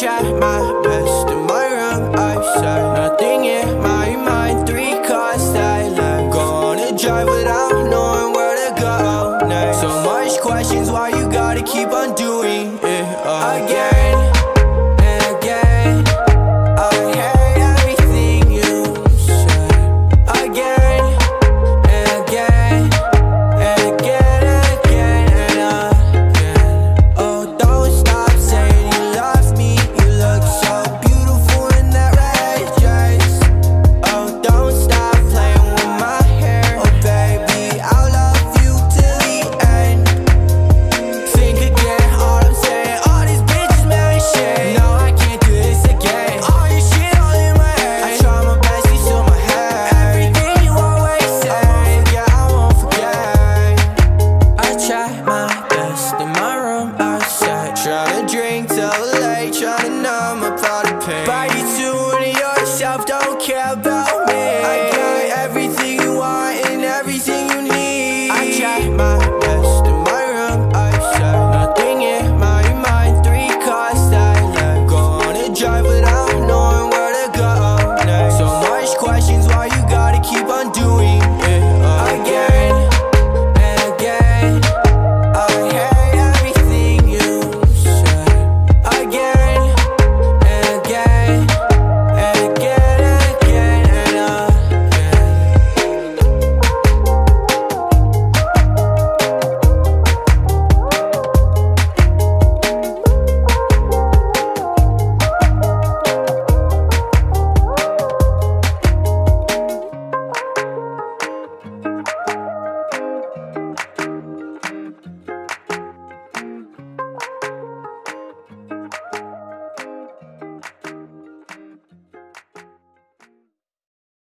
try my best. In my room I say nothing in my mind. Three cars that left, gonna drive without knowing where to go next. So much questions, why you gotta keep on doing it again? Try to drink till late, try to numb my body pain.